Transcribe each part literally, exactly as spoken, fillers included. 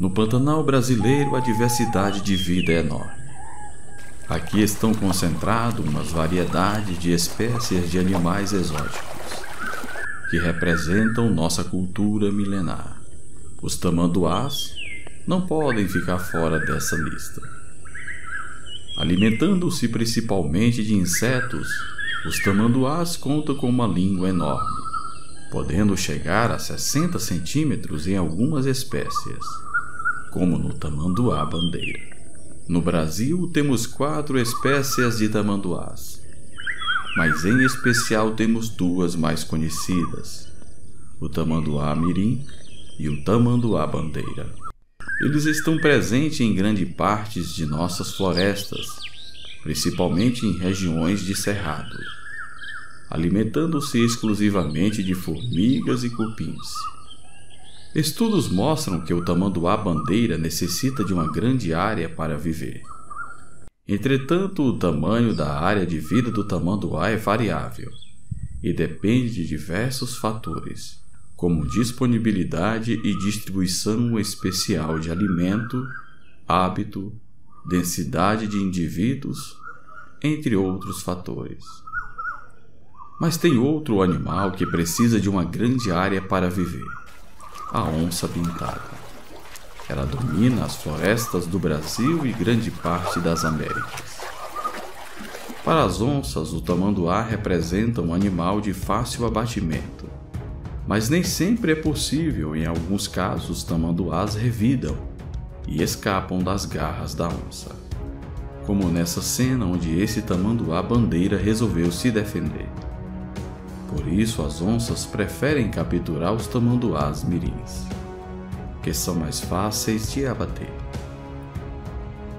No Pantanal brasileiro, a diversidade de vida é enorme. Aqui estão concentradas umas variedades de espécies de animais exóticos, que representam nossa cultura milenar. Os tamanduás não podem ficar fora dessa lista. Alimentando-se principalmente de insetos, os tamanduás contam com uma língua enorme, podendo chegar a sessenta centímetros em algumas espécies, como no tamanduá bandeira. No Brasil temos quatro espécies de tamanduás, mas em especial temos duas mais conhecidas, o tamanduá mirim e o tamanduá bandeira. Eles estão presentes em grande parte de nossas florestas, principalmente em regiões de cerrado, alimentando-se exclusivamente de formigas e cupins. Estudos mostram que o tamanduá bandeira necessita de uma grande área para viver. Entretanto, o tamanho da área de vida do tamanduá é variável e depende de diversos fatores, como disponibilidade e distribuição especial de alimento, hábito, densidade de indivíduos, entre outros fatores. Mas tem outro animal que precisa de uma grande área para viver: a onça pintada. Ela domina as florestas do Brasil e grande parte das Américas. Para as onças, o tamanduá representa um animal de fácil abatimento, mas nem sempre é possível. Em alguns casos, os tamanduás revidam e escapam das garras da onça, como nessa cena onde esse tamanduá bandeira resolveu se defender. Por isso, as onças preferem capturar os tamanduás mirins, que são mais fáceis de abater.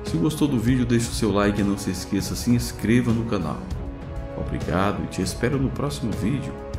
Se gostou do vídeo, deixe o seu like e não se esqueça, se inscreva no canal. Obrigado e te espero no próximo vídeo.